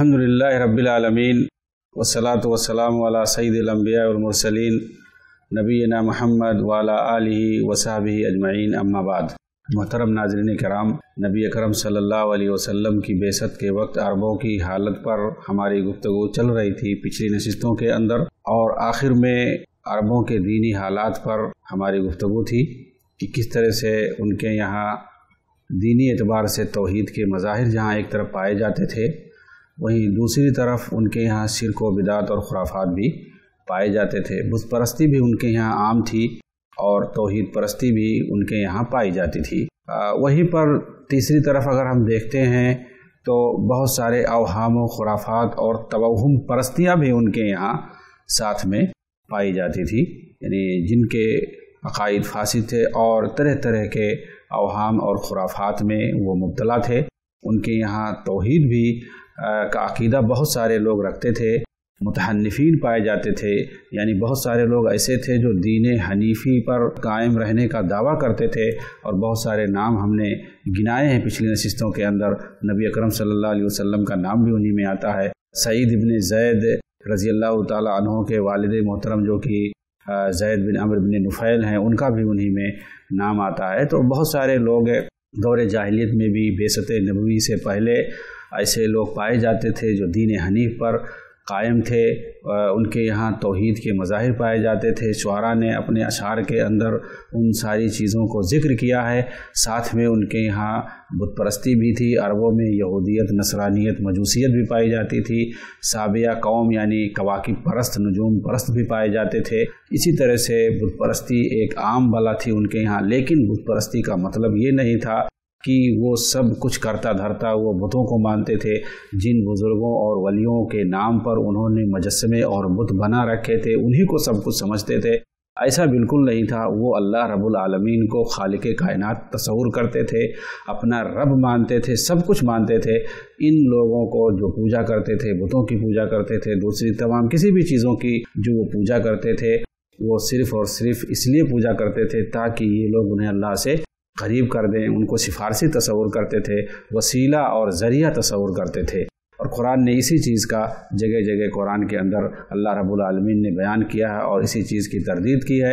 अल्हम्दुलिल्लाह रब्बिल आलमीन वस्सलातु वस्सलामु अला सय्यिदिल अंबिया वल मुरसलीन नबीना मुहम्मद व अला आलिहि व सहबिहि अजमईन अम्मा बाद। मोहतरम नाज़रीन कराम, नबी अकरम सल्लल्लाहु अलैहि वसल्लम की बेसत के वक्त अरबों की हालत पर हमारी गुफ्तगू चल रही थी पिछली नशिस्तों के अंदर, और आखिर में अरबों के दीनी हालात पर हमारी गुफ्तगू थी कि किस तरह से उनके यहाँ दीनी एतबार से तौहीद के मज़ाहिर जहाँ एक तरफ पाए जाते थे, वहीं दूसरी तरफ उनके यहाँ शिरक व बिदात और खुराफात भी पाए जाते थे। बुत परस्ती भी उनके यहाँ आम थी और तौहीद परस्ती भी उनके यहाँ पाई जाती थी। वहीं पर तीसरी तरफ अगर हम देखते हैं तो बहुत सारे अवहाम व खुराफात और तवहम परस्तियाँ भी उनके यहाँ साथ में पाई जाती थी, यानी जिनके अक़ायद फासिद थे और तरह तरह के अवहाम और खुराफात में वो मुब्तला थे। उनके यहाँ तौहीद भी का अक़ीदा बहुत सारे लोग रखते थे, मुतहन्निफीन पाए जाते थे, यानी बहुत सारे लोग ऐसे थे जो दीन हनीफी पर कायम रहने का दावा करते थे। और बहुत सारे नाम हमने गिनाए हैं पिछली नशिस्तों के अंदर, नबी अकरम सल्लल्लाहु अलैहि वसल्लम का नाम भी उन्हीं में आता है। सईद इब्न ज़ैद रज़ी अल्लाह तआला अन्हु के वालिद मोहतरम जो कि ज़ैद बिन अमर बिन नुफ़ैल हैं, उनका भी उन्हीं में नाम आता है। तो बहुत सारे लोग दौरे जाहिलियत में भी बेसत नबवी से पहले ऐसे लोग पाए जाते थे जो दीन हनीफ पर कायम थे। उनके यहाँ तौहीद के मज़ाहिर पाए जाते थे। शुआरा ने अपने अशार के अंदर उन सारी चीज़ों को ज़िक्र किया है। साथ में उनके यहाँ बुत परस्ती भी थी। अरबों में यहूदियत, नसरानियत, मजूसियत भी पाई जाती थी। साबिया कौम यानी कवाकिब परस्त, नजूम परस्त भी पाए जाते थे। इसी तरह से बुत परस्ती एक आम बाला थी उनके यहाँ। लेकिन बुत परस्ती का मतलब ये नहीं था कि वो सब कुछ करता धरता वो बुतों को मानते थे। जिन बुज़ुर्गों और वलियों के नाम पर उन्होंने मुजस्समे और बुत बना रखे थे उन्हीं को सब कुछ समझते थे, ऐसा बिल्कुल नहीं था। वो अल्लाह रब्बुल आलमीन को खालिक़े कायनात तसव्वुर करते थे, अपना रब मानते थे, सब कुछ मानते थे। इन लोगों को जो पूजा करते थे, बुतों की पूजा करते थे, दूसरी तमाम किसी भी चीज़ों की जो वो पूजा करते थे, वो सिर्फ़ और सिर्फ़ इसलिए पूजा करते थे ताकि ये लोग उन्हें अल्लाह से करीब कर दें। उनको सिफारसी तसव्वुर करते थे, वसीला और ज़रिया तसव्वुर करते थे। और कुरान ने इसी चीज़ का जगह जगह कुरान के अंदर अल्लाह रब्बुल आलमीन ने बयान किया है और इसी चीज़ की तरदीद की है।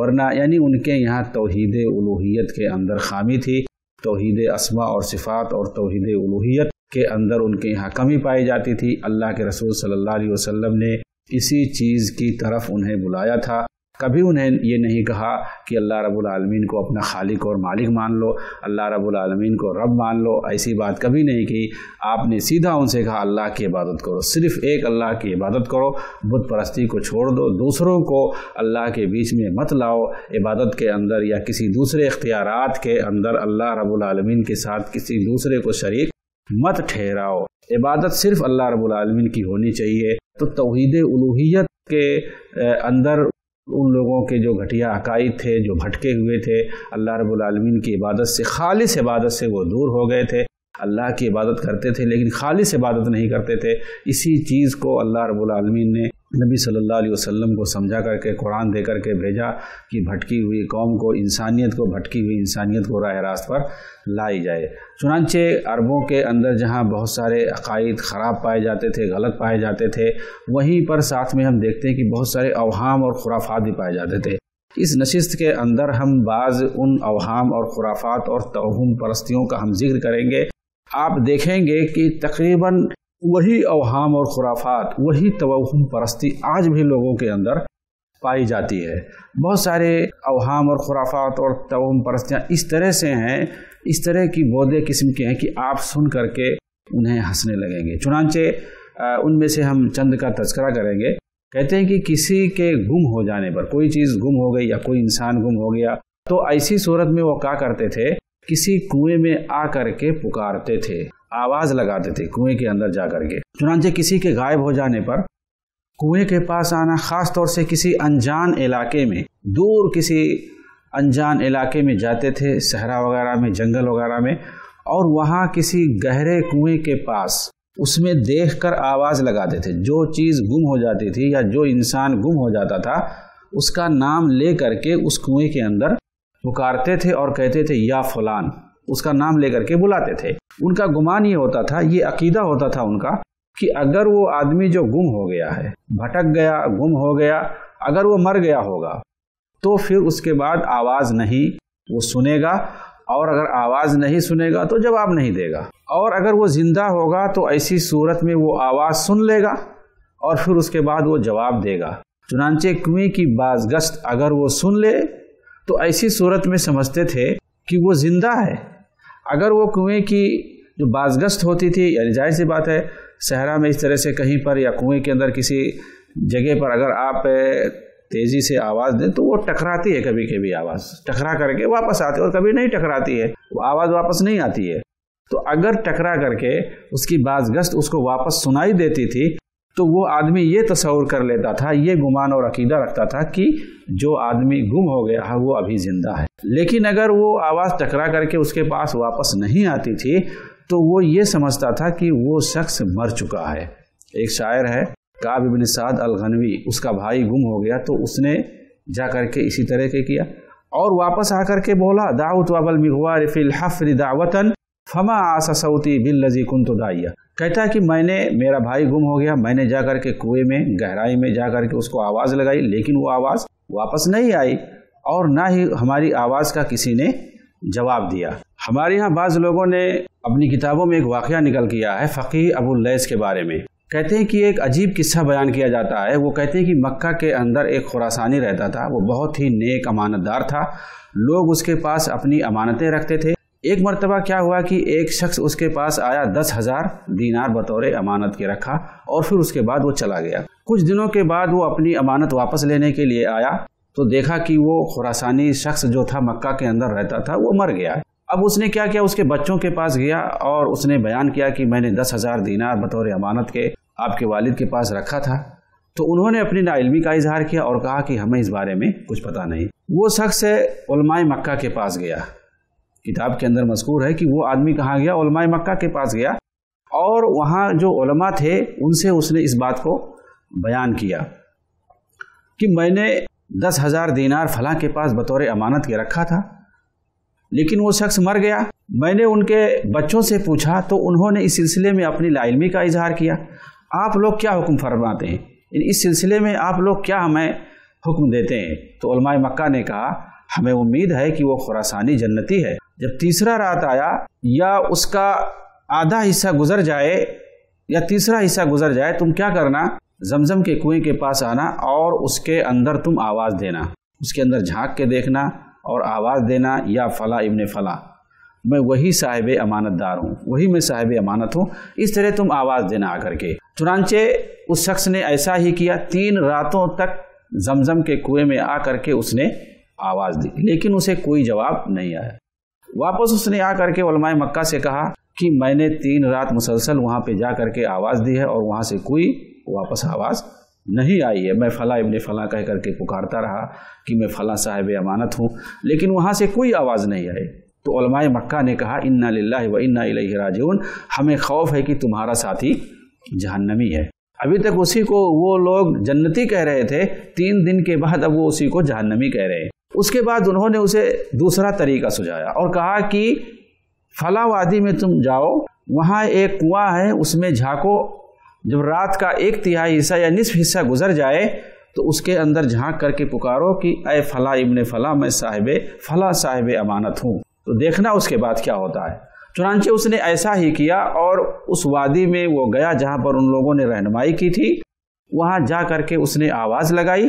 वरना यानी उनके यहाँ तौहीद उलूहियत के अंदर खामी थी, तौहीद अस्मा और सिफ़ात और तौहीद उलूहियत के अंदर उनके यहाँ कमी पाई जाती थी। अल्लाह के रसूल सल्लल्लाहु अलैहि वसल्लम ने इसी चीज़ की तरफ उन्हें बुलाया था। कभी उन्हें ये नहीं कहा कि अल्लाह रब्बुल आलमीन को अपना खालिक और मालिक मान लो, अल्लाह रब्बुल आलमीन को रब मान लो, ऐसी बात कभी नहीं की। आपने सीधा उनसे कहा अल्लाह की इबादत करो, सिर्फ़ एक अल्लाह की इबादत करो, बुत परस्ती को छोड़ दो, दूसरों को अल्लाह के बीच में मत लाओ। इबादत के अंदर या किसी दूसरे इख्तियारात के अंदर अल्लाह रब्बुल आलमीन के साथ किसी दूसरे को शरीक मत ठहराओ। इबादत सिर्फ़ अल्लाह रब्बुल आलमीन की होनी चाहिए। तो तौहीद उलूहियत के अंदर उन लोगों के जो घटिया अकाइद थे, जो भटके हुए थे, अल्लाह रब्बुल आलमीन की इबादत से, खालिस इबादत से वो दूर हो गए थे। अल्लाह की इबादत करते थे लेकिन खालिस इबादत नहीं करते थे। इसी चीज़ को अल्लाह रब्बुल आलमीन ने नबी सल्लल्लाहु अलैहि वसल्लम को समझा करके, कुरान दे करके भेजा कि भटकी हुई कौम को, इंसानियत को, भटकी हुई इंसानियत को राह रास्त पर लाई जाए। चुनांचे अरबों के अंदर जहाँ बहुत सारे अक़ायद ख़राब पाए जाते थे, गलत पाए जाते थे, वहीं पर साथ में हम देखते हैं कि बहुत सारे अवहाम और खुराफात भी पाए जाते थे। इस नशिस्त के अंदर हम बाज़ उन अवहाम और खुराफात और तौहम परस्तियों का हम जिक्र करेंगे। आप देखेंगे कि तकरीबन वही अवहाम और खुराफात, वही तवहम परस्ती आज भी लोगों के अंदर पाई जाती है। बहुत सारे अवहाम और खुराफात और तवहम परस्तियाँ इस तरह से हैं, इस तरह की बोदे किस्म के हैं कि आप सुन करके उन्हें हंसने लगेंगे। चुनांचे उनमें से हम चंद का तज़किरा करेंगे। कहते हैं कि किसी के गुम हो जाने पर, कोई चीज़ गुम हो गई या कोई इंसान गुम हो गया, तो ऐसी सूरत में वो क्या करते थे, किसी कुएँ में आ करके पुकारते थे, आवाज़ लगाते थे कुएं के अंदर जा करके। चुनांचे किसी के गायब हो जाने पर कुएं के पास आना, ख़ास तौर से किसी अनजान इलाके में, दूर किसी अनजान इलाके में जाते थे, सहरा वगैरह में, जंगल वगैरह में, और वहाँ किसी गहरे कुएं के पास उसमें देखकर आवाज़ लगाते थे। जो चीज़ गुम हो जाती थी या जो इंसान गुम हो जाता था उसका नाम ले करके उस कुएँ के अंदर पुकारते थे और कहते थे या फ़लान, उसका नाम लेकर के बुलाते थे। उनका गुमान ये होता था, ये अकीदा होता था उनका कि अगर वो आदमी जो गुम हो गया है, भटक गया, गुम हो गया, अगर वो मर गया होगा तो फिर उसके बाद आवाज़ नहीं वो सुनेगा, और अगर आवाज़ नहीं सुनेगा तो जवाब नहीं देगा, और अगर वो जिंदा होगा तो ऐसी सूरत में वो आवाज़ सुन लेगा और फिर उसके बाद वो जवाब देगा। चुनांचे कुएं की बाज़गश्त अगर वो सुन ले तो ऐसी सूरत में समझते थे कि वो जिंदा है। अगर वो कुएं की जो बाज़गश्त होती थी, यानी जाहिर सी बात है सहरा में इस तरह से कहीं पर या कुएं के अंदर किसी जगह पर अगर आप तेज़ी से आवाज़ दें तो वो टकराती है, कभी कभी आवाज़ टकरा करके वापस आती है और कभी नहीं टकराती है, वो आवाज़ वापस नहीं आती है। तो अगर टकरा करके उसकी बाज़गश्त उसको वापस सुनाई देती थी तो वो आदमी ये तसव्वुर कर लेता था, ये गुमान और अकीदा रखता था कि जो आदमी गुम हो गया है वो अभी ज़िंदा है। लेकिन अगर वो आवाज़ टकरा करके उसके पास वापस नहीं आती थी तो वो ये समझता था कि वो शख्स मर चुका है। एक शायर है काब इब्न साद अल-गनवी, उसका भाई गुम हो गया तो उसने जा करके इसी तरह के किया और वापस आकर के बोला दाऊत वबल मिगवार फिल हफ्र दावतन फमा आसा सऊती बिल्लजी कुंतु दाइया। कहता है कि मैंने, मेरा भाई गुम हो गया, मैंने जा करके कुएं में गहराई में जा करके उसको आवाज़ लगाई लेकिन वो आवाज़ वापस नहीं आई और ना ही हमारी आवाज़ का किसी ने जवाब दिया। हमारे यहाँ बाज़ लोगों ने अपनी किताबों में एक वाक़या निकल किया है फ़कीह अबुल लैस के बारे में। कहते हैं कि एक अजीब किस्सा बयान किया जाता है। वो कहते हैं कि मक्का के अंदर एक खुरासानी रहता था, वो बहुत ही नेक अमानतदार था, लोग उसके पास अपनी अमानतें रखते थे। एक मर्तबा क्या हुआ कि एक शख्स उसके पास आया, 10,000 दीनार बतौर अमानत के रखा और फिर उसके बाद वो चला गया। कुछ दिनों के बाद वो अपनी अमानत वापस लेने के लिए आया तो देखा कि वो खुरासानी शख्स जो था मक्का के अंदर रहता था वो मर गया है। अब उसने क्या किया, उसके बच्चों के पास गया और उसने बयान किया कि मैंने 10,000 दीनार बतौर अमानत के आपके वालिद के पास रखा था। तो उन्होंने अपनी नाइलमी का इजहार किया और कहा कि हमें इस बारे में कुछ पता नहीं। वो शख्स उलमाए मक्का के पास गया, किताब के अंदर मज़कूर है कि वो आदमी कहाँ गया, उलमाए मक्का के पास गया और वहाँ जो उलमा थे उनसे उसने इस बात को बयान किया कि मैंने 10,000 दीनार फलां के पास बतौर अमानत के रखा था लेकिन वो शख्स मर गया। मैंने उनके बच्चों से पूछा तो उन्होंने इस सिलसिले में अपनी लाइलमी का इजहार किया। आप लोग क्या हुक्म फरमाते हैं, इस सिलसिले में आप लोग क्या हमें हुक्म देते हैं? तो उलमाए मक्का ने कहा हमें उम्मीद है कि वो खुरासानी जन्नती है, जब तीसरा रात आया या उसका आधा हिस्सा गुजर जाए या तीसरा हिस्सा गुजर जाए, तुम क्या करना, जमजम के कुएं के पास आना और उसके अंदर तुम आवाज़ देना, उसके अंदर झाँक के देखना और आवाज़ देना या फ़ला इब्ने फ़ला, मैं वही साहिब अमानतदार हूँ, वही मैं साहिब अमानत हूँ, इस तरह तुम आवाज़ देना आकर के। चुनांचे उस शख्स ने ऐसा ही किया, 3 रातों तक जमजम के कुएं में आकर के उसने आवाज़ दी लेकिन उसे कोई जवाब नहीं आया। वापस उसने आकर के उलमाए मक्का से कहा कि मैंने 3 रात मुसलसल वहाँ पर जा कर के आवाज़ दी है और वहाँ से कोई वापस आवाज़ नहीं आई है, मैं फ़ला इब्ने फ़ला कह करके पुकारता रहा कि मैं फ़ला साहिब अमानत हूँ लेकिन वहाँ से कोई आवाज़ नहीं आई। तो उलमाए मक्का ने कहा इन्ना लिल्लाहि व इन्ना इलैहि राजिऊन, हमें खौफ है कि तुम्हारा साथी जहन्नमी है। अभी तक उसी को वो लोग जन्नती कह रहे थे, 3 दिन के बाद अब वो उसी को जहन्नमी कह रहे हैं। उसके बाद उन्होंने उसे दूसरा तरीका सुझाया और कहा कि फ़ला वादी में तुम जाओ, वहाँ एक कुआँ है, उसमें झाँको, जब रात का 1/3 हिस्सा या निसफ हिस्सा गुजर जाए तो उसके अंदर झांक करके पुकारो कि अय फ़ला इब्ने फ़ला, मैं साहिब फ़ला साहिब अमानत हूँ, तो देखना उसके बाद क्या होता है। चुनांचे उसने ऐसा ही किया और उस वादी में वो गया जहाँ पर उन लोगों ने रहनुमाई की थी, वहाँ जा करके उसने आवाज़ लगाई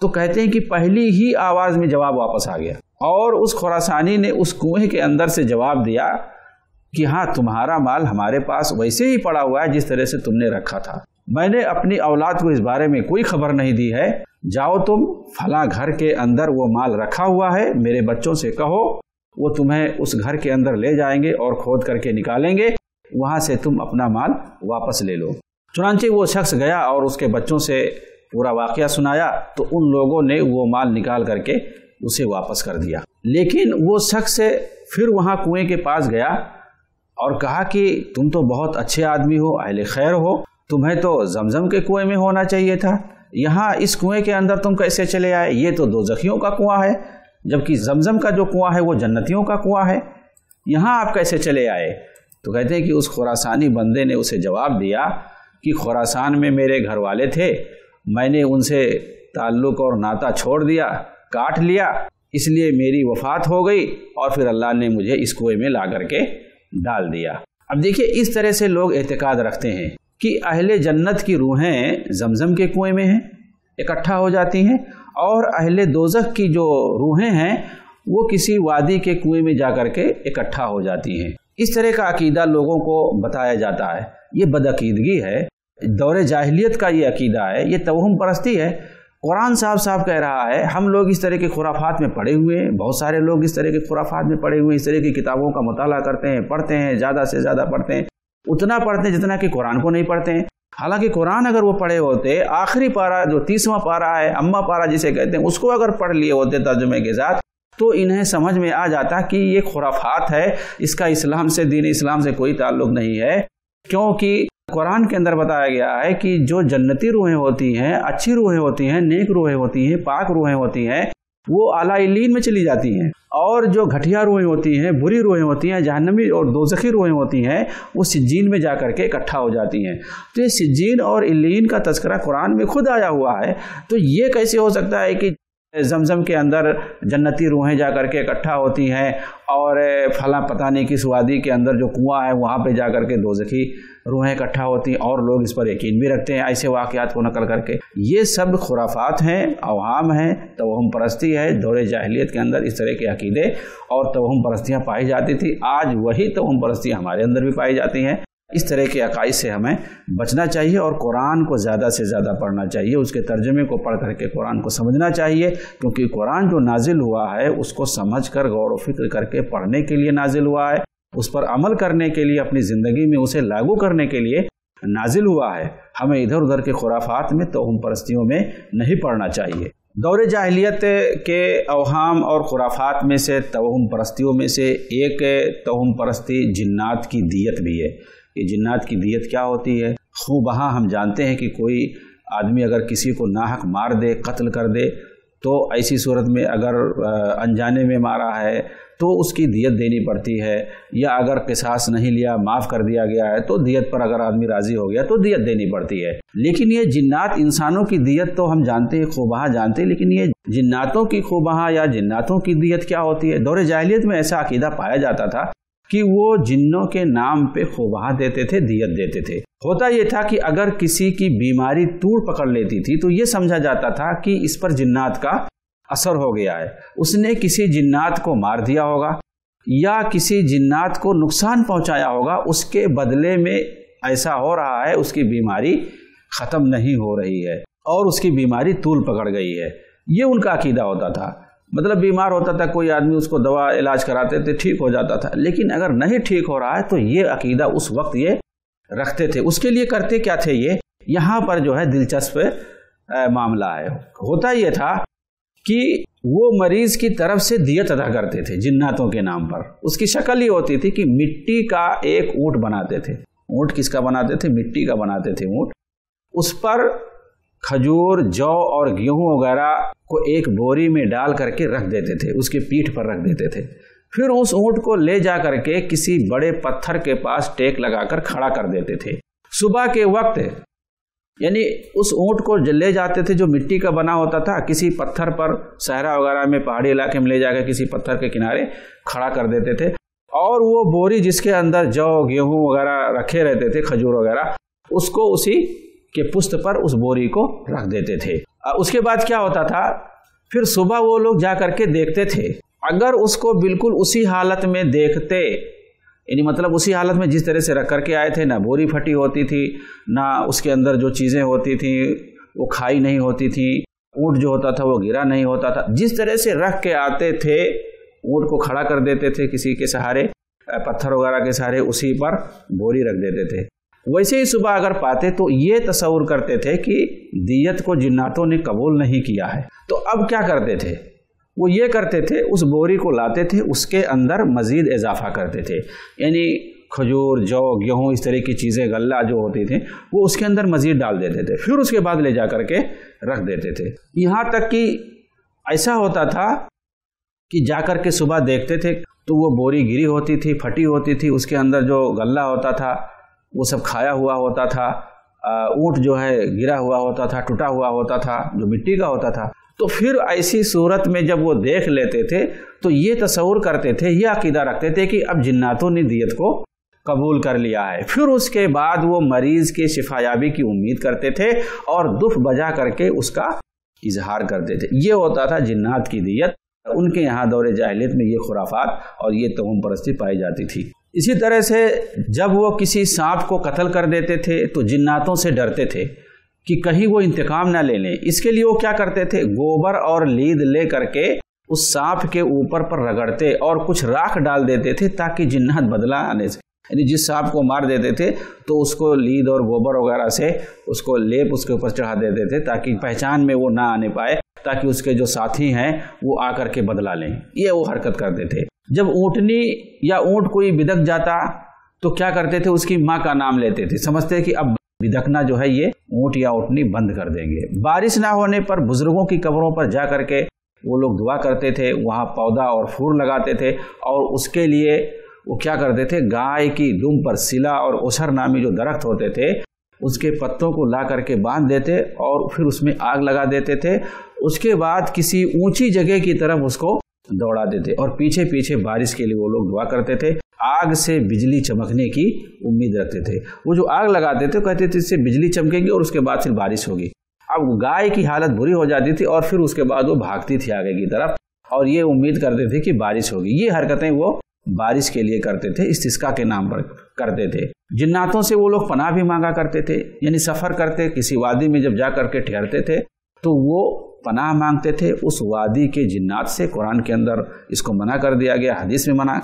तो कहते हैं कि पहली ही आवाज़ में जवाब वापस आ गया और उस खुरासानी ने उस कुएँ के अंदर से जवाब दिया कि हाँ, तुम्हारा माल हमारे पास वैसे ही पड़ा हुआ है जिस तरह से तुमने रखा था, मैंने अपनी औलाद को इस बारे में कोई खबर नहीं दी है, जाओ तुम फला घर के अंदर वो माल रखा हुआ है, मेरे बच्चों से कहो वो तुम्हें उस घर के अंदर ले जाएंगे और खोद करके निकालेंगे, वहाँ से तुम अपना माल वापस ले लो। चुनांचे वो शख्स गया और उसके बच्चों से पूरा वाक़या सुनाया तो उन लोगों ने वो माल निकाल करके उसे वापस कर दिया। लेकिन वो शख्स फिर वहाँ कुएँ के पास गया और कहा कि तुम तो बहुत अच्छे आदमी हो, अहले खैर हो, तुम्हें तो जमजम के कुएं में होना चाहिए था, यहाँ इस कुएं के अंदर तुम कैसे चले आए, ये तो दोज़खियों का कुआं है जबकि जमजम का जो कुआं है वो जन्नतियों का कुआं है, यहाँ आप कैसे चले आए? तो कहते हैं कि उस खुरासानी बंदे ने उसे जवाब दिया कि खुरासान में मेरे घर वाले थे, मैंने उनसे ताल्लुक़ और नाता छोड़ दिया, काट लिया, इसलिए मेरी वफ़ात हो गई और फिर अल्लाह ने मुझे इस कुएं में ला करके डाल दिया। अब देखिए इस तरह से लोग एतकाद रखते हैं कि अहले जन्नत की रूहें जमजम के कुएं में हैं, इकट्ठा हो जाती हैं, और अहले दोजख की जो रूहें हैं वो किसी वादी के कुएं में जा करके इकट्ठा हो जाती हैं। इस तरह का अकीदा लोगों को बताया जाता है। ये बदअकीदगी है, दौरे जाहिलियत का ये अकीदा है, ये तवहम परस्ती है। कुरान साफ कह रहा है, हम लोग इस तरह के खुराफात में पड़े हुए हैं, बहुत सारे लोग इस तरह के खुराफात में पड़े हुए हैं, इस तरह की किताबों का मुताला करते हैं, पढ़ते हैं, ज़्यादा से ज़्यादा पढ़ते हैं, उतना पढ़ते हैं जितना कि कुरान को नहीं पढ़ते हैं। हालांकि कुरान अगर वो पढ़े होते, आखिरी पारा जो 30वां पारा है, अम्मा पारा जिसे कहते हैं, उसको अगर पढ़ लिए होते तर्जुमे के साथ, तो इन्हें समझ में आ जाता कि ये खुराफात है, इसका इस्लाम से, दीन इस्लाम से कोई ताल्लुक़ नहीं है। क्योंकि कुरान के अंदर बताया गया है कि जो जन्नती रूहें होती हैं, अच्छी रूहें होती हैं, नेक रूहें होती हैं, पाक रूहें होती हैं, वो आला इल्लीन में चली जाती हैं, और जो घटिया रूहें होती हैं, बुरी रूहें होती हैं, जहन्नमी और दोजखी रूहें होती हैं, वो सिज्जीन में जा करके इकट्ठा हो जाती हैं। तो ये सिज्जीन और इल्लीन का तस्करा कुरान में खुद आया हुआ है। तो ये कैसे हो सकता है कि जमजम के अंदर जन्नती रूहें जा करके इकट्ठा होती हैं और फला पता नहीं किस वादी के अंदर जो कुआं है वहाँ पे जा करके दोजखी रूहें इकट्ठा होती हैं, और लोग इस पर यकीन भी रखते हैं ऐसे वाक़यात को नकल करके। ये सब खुराफात हैं, अवहाम हैं, तवहम परस्ती है। दौरे जाहिलियत के अंदर इस तरह के अकीदे और तवहम परस्तियाँ पाई जाती थी। आज वही तवहम परस्तियाँ हमारे अंदर भी पाई जाती हैं। इस तरह के अकाइद से हमें बचना चाहिए और कुरान को ज़्यादा से ज़्यादा पढ़ना चाहिए, उसके तर्जुमे को पढ़ करके कुरान को समझना चाहिए, क्योंकि कुरान जो नाजिल हुआ है उसको समझकर गौर व फिक्र करके पढ़ने के लिए नाजिल हुआ है, उस पर अमल करने के लिए, अपनी ज़िंदगी में उसे लागू करने के लिए नाजिल हुआ है। हमें इधर उधर के खुराफात में, तोहम परस्तियों में नहीं पढ़ना चाहिए। दौरे जाहिलियत के अवहाम और खुराफात में से, तोहम परस्तियों में से एक तोहम परस्ती जिन्नात की दियत भी है। ये जिन्नात की दियत क्या होती है? खूब वहाँ हम जानते हैं कि कोई आदमी अगर किसी को नाहक मार दे, कत्ल कर दे, तो ऐसी सूरत में अगर अनजाने में मारा है तो उसकी दियत देनी पड़ती है, या अगर किसास नहीं लिया, माफ़ कर दिया गया है, तो दियत पर अगर आदमी राज़ी हो गया तो दियत देनी पड़ती है। लेकिन ये जिन्नात, इंसानों की दियत तो हम जानते हैं, खूबहा जानते हैं, लेकिन ये जिन्नातों की खूबहा या जिन्नातों की दियत क्या होती है? दौरे जाहिलियत में ऐसा अकीदा पाया जाता था कि वो जिन्नों के नाम पे खुबाहा देते थे, दियत देते थे। होता ये था कि अगर किसी की बीमारी तूड़ पकड़ लेती थी तो ये समझा जाता था कि इस पर जिन्नात का असर हो गया है, उसने किसी जिन्नात को मार दिया होगा या किसी जिन्नात को नुकसान पहुंचाया होगा, उसके बदले में ऐसा हो रहा है, उसकी बीमारी ख़त्म नहीं हो रही है और उसकी बीमारी तूल पकड़ गई है। ये उनका अकीदा होता था। मतलब बीमार होता था कोई आदमी, उसको दवा इलाज कराते थे, ठीक हो जाता था, लेकिन अगर नहीं ठीक हो रहा है तो ये अकीदा उस वक्त ये रखते थे। उसके लिए करते क्या थे ये, यहाँ पर जो है दिलचस्प मामला है। होता ये था कि वो मरीज़ की तरफ से दियत अदा करते थे जिन्नातों के नाम पर। उसकी शक्ल ये होती थी कि मिट्टी का एक ऊँट बनाते थे। ऊँट किसका बनाते थे? मिट्टी का बनाते थे ऊँट। उस पर खजूर, जौ और गेहूँ वगैरह को एक बोरी में डाल करके रख देते थे, उसके पीठ पर रख देते थे। फिर उस ऊँट को ले जा करके किसी बड़े पत्थर के पास टेक लगाकर खड़ा कर देते थे। सुबह के वक्त, यानी उस ऊँट को ले जाते थे जो मिट्टी का बना होता था, किसी पत्थर पर, सहरा वगैरह में, पहाड़ी इलाके में ले जाकर किसी पत्थर के किनारे खड़ा कर देते थे, और वो बोरी जिसके अंदर जौ, गेहूँ वगैरह रखे रहते थे, खजूर वगैरह, उसको उसी के पुस्त पर उस बोरी को रख देते थे। उसके बाद क्या होता था, फिर सुबह वो लोग जा करके देखते थे। अगर उसको बिल्कुल उसी हालत में देखते, यानी मतलब उसी हालत में जिस तरह से रख करके आए थे, ना बोरी फटी होती थी, ना उसके अंदर जो चीज़ें होती थी वो खाई नहीं होती थी, ऊँट जो होता था वो गिरा नहीं होता था, जिस तरह से रख के आते थे, ऊँट को खड़ा कर देते थे किसी के सहारे, पत्थर वगैरह के सहारे, उसी पर बोरी रख देते थे। वैसे ही सुबह अगर पाते तो ये तसव्वुर करते थे कि दियत को जिन्नातों ने कबूल नहीं किया है। तो अब क्या करते थे वो, ये करते थे, उस बोरी को लाते थे, उसके अंदर मज़ीद इजाफा करते थे, यानी खजूर, जौ, गेहूँ, इस तरह की चीज़ें, गल्ला जो होती थी, वो उसके अंदर मज़ीद डाल देते थे, फिर उसके बाद ले जा कर के रख देते थे। यहाँ तक कि ऐसा होता था कि जा कर के सुबह देखते थे तो वो बोरी गिरी होती थी, फटी होती थी, उसके अंदर जो गल्ला होता था वो सब खाया हुआ होता था, ऊंट जो है गिरा हुआ होता था, टूटा हुआ होता था, जो मिट्टी का होता था। तो फिर ऐसी सूरत में जब वो देख लेते थे तो ये तसव्वुर करते थे, ये अकीदा रखते थे कि अब जिन्नातों ने दियत को कबूल कर लिया है। फिर उसके बाद वो मरीज के शिफायाबी की उम्मीद करते थे और दुफ बजा करके उसका इजहार करते थे। ये होता था जिन्नात की दियत। उनके यहाँ दौरे जाहिलियत में ये खुराफात और ये तोहम परस्ती पाई जाती थी। इसी तरह से जब वो किसी सांप को कत्ल कर देते थे तो जिन्नातों से डरते थे कि कहीं वो इंतकाम ना ले लें। इसके लिए वो क्या करते थे, गोबर और लीद ले करके उस सांप के ऊपर पर रगड़ते और कुछ राख डाल देते थे ताकि जिन्नात बदला आने से, यानी जिस सांप को मार देते थे तो उसको लीद और गोबर वगैरह से उसको लेप उसके ऊपर चढ़ा देते थे ताकि पहचान में वो ना आने पाए, ताकि उसके जो साथी हैं वो आकर के बदला लें। ये वो हरकत करते थे। जब ऊँटनी या ऊँट कोई बिदक जाता तो क्या करते थे, उसकी माँ का नाम लेते थे, समझते कि अब बिदकना जो है ये ऊँट या ऊँटनी बंद कर देंगे। बारिश ना होने पर बुजुर्गों की कब्रों पर जा करके वो लोग दुआ करते थे, वहाँ पौधा और फूल लगाते थे और उसके लिए वो क्या करते थे, गाय की दुम पर सिला और ओसर नामी जो दरख्त होते थे उसके पत्तों को ला करके बांध देते और फिर उसमें आग लगा देते थे। उसके बाद किसी ऊंची जगह की तरफ उसको दौड़ा देते और पीछे पीछे बारिश के लिए वो लोग दुआ करते थे। आग से बिजली चमकने की उम्मीद रखते थे। वो जो आग लगाते थे कहते थे इससे बिजली चमकेगी और उसके बाद फिर बारिश होगी। अब गाय की हालत बुरी हो जाती थी और फिर उसके बाद वो भागती थी आगे की तरफ और ये उम्मीद करते थे कि बारिश होगी। ये हरकतें वो बारिश के लिए करते थे, इस्तिस्का के नाम पर करते थे। जिन्नातों से वो लोग पनाह भी मांगा करते थे, यानी सफ़र करते किसी वादी में जब जा करके ठहरते थे तो वो पनाह मांगते थे उस वादी के जिन्नात से। कुरान के अंदर इसको मना कर दिया गया, हदीस में मना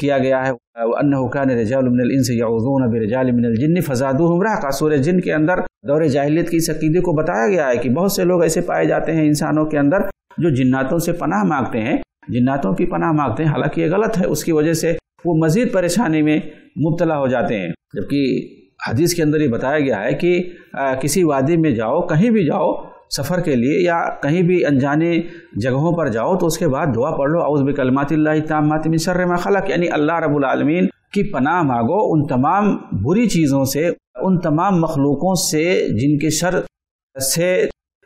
किया गया है। अन्नहु काने रिजालुम मिनल इन्सि यऊज़ूना बिरिजालिम मिनल जिन्न फज़ादूहुम रहक़ा। सूरह जिन के अंदर दौरे जाहिलियत की इस अक़ीदे को बताया गया है कि बहुत से लोग ऐसे पाए जाते हैं इंसानों के अंदर जो जिन्नातों से पनाह मांगते हैं, जिन्नातों की पनाह मांगते हैं। हालांकि ये गलत है, उसकी वजह से वो मज़ीद परेशानी में मुब्तला हो जाते हैं। जबकि हदीस के अंदर ये बताया गया है कि किसी वादी में जाओ, कहीं भी जाओ सफ़र के लिए या कहीं भी अनजाने जगहों पर जाओ तो उसके बाद दुआ पढ़ लो, औज़ बिकलिमातिल्लाहि ताम्माति मिन शर्रि मा खलक़, यानी अल्लाह रब्बुल आलमीन की पनाह मांगो उन तमाम बुरी चीज़ों से, उन तमाम मखलूक़ों से जिनके शर से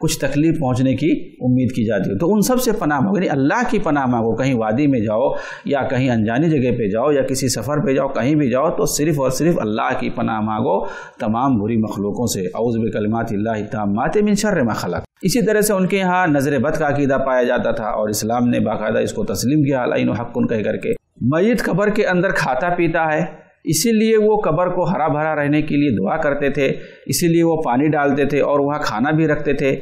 कुछ तकलीफ पहुंचने की उम्मीद की जाती है। तो उन सब से पनाह मांगो, यानी अल्लाह की पनाह मांगो। कहीं वादी में जाओ या कहीं अनजानी जगह पे जाओ या किसी सफ़र पे जाओ, कहीं भी जाओ तो सिर्फ़ और सिर्फ अल्लाह की पनाह मांगो तमाम बुरी मखलूक़ों से, औज़ बिकलिमातिल्लाहि ताम्माति मिन शर्रि मा खलक़। इसी तरह से उनके यहाँ नज़र बद का अकीदा पाया जाता था और इस्लाम ने बाकायदा इसको तस्लीम किया, अलैन हक़्क़ुन कह करके। मय्यत कब्र के अंदर खाता पीता है, इसीलिए वो कब्र को हरा भरा रहने के लिए दुआ करते थे, इसीलिए वो पानी डालते थे और वहाँ खाना भी रखते थे।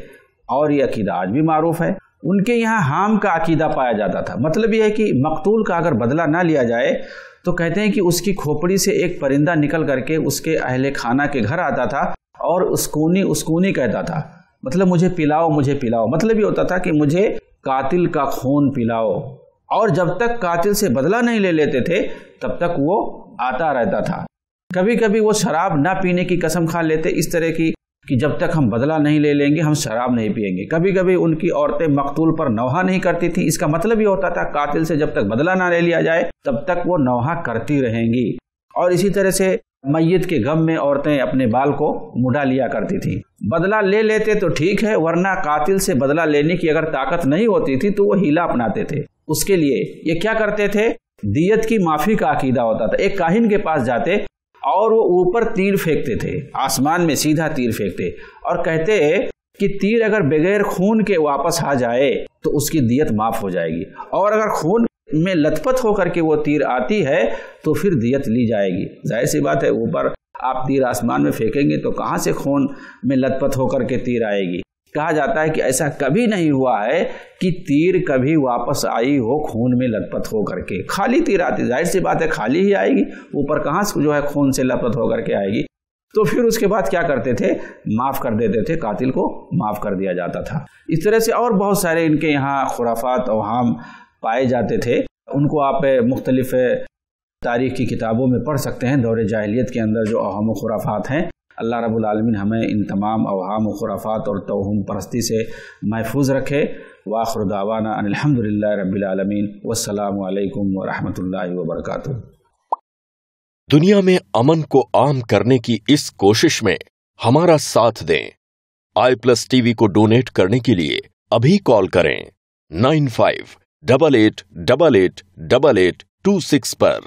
और ये अकीदा आज भी मारूफ है। उनके यहाँ हाम का अकीदा पाया जाता था। मतलब यह है कि मकतूल का अगर बदला ना लिया जाए तो कहते हैं कि उसकी खोपड़ी से एक परिंदा निकल करके उसके अहले खाना के घर आता था और उसकूनी उसकूनी कहता था, मतलब मुझे पिलाओ मुझे पिलाओ। मतलब ये होता था कि मुझे कातिल का खून पिलाओ। और जब तक कातिल से बदला नहीं ले लेते थे तब तक वो आता रहता था। कभी कभी वो शराब ना पीने की कसम खा लेते, इस तरह की कि जब तक हम बदला नहीं ले लेंगे हम शराब नहीं पिएंगे। कभी कभी उनकी औरतें मकतूल पर नौहा नहीं करती थीं। इसका मतलब ये होता था कातिल से जब तक बदला ना ले लिया जाए तब तक वो नौहा करती रहेंगी। और इसी तरह से मय्यत के गम में औरतें अपने बाल को मुड़ा लिया करती थीं। बदला ले लेते तो ठीक है, वरना कातिल से बदला लेने की अगर ताकत नहीं होती थी तो वो हीला अपनाते थे। उसके लिए ये क्या करते थे, दियत की माफ़ी का अकीदा होता था। एक काहिन के पास जाते और वो ऊपर तीर फेंकते थे, आसमान में सीधा तीर फेंकते और कहते कि तीर अगर बगैर खून के वापस आ जाए तो उसकी दियत माफ़ हो जाएगी, और अगर खून में लथपथ होकर के वो तीर आती है तो फिर दियत ली जाएगी। जाहिर सी बात है, ऊपर आप तीर आसमान में फेंकेंगे तो कहाँ से खून में लथपथ होकर के तीर आएगी। कहा जाता है कि ऐसा कभी नहीं हुआ है कि तीर कभी वापस आई हो खून में लथपथ हो करके। खाली तीर आती, जाहिर सी बात है खाली ही आएगी, ऊपर कहाँ से जो है खून से लथपथ होकर के आएगी। तो फिर उसके बाद क्या करते थे, माफ़ कर देते थे, कातिल को माफ़ कर दिया जाता था। इस तरह से और बहुत सारे इनके यहाँ खुराफात अवहाम पाए जाते थे। उनको आप मुख्तलिफ तारीख़ की किताबों में पढ़ सकते हैं। दौरे जाहिलियत के अंदर जो अवहाम व खुराफात हैं, अल्लाह रब्बुल आलमीन हमें इन तमाम अवहाम खुराफात और तौहम परस्ती से महफूज रखे। वाखिर दावाना अल्हम्दुलिल्लाहि रब्बिल आलमीन। वस्सलामु अलैकुम वरहमतुल्लाहि वबरकातुहू। दुनिया में अमन को आम करने की इस कोशिश में हमारा साथ दें। iPlusTV को डोनेट करने के लिए अभी कॉल करें 9588888826 पर।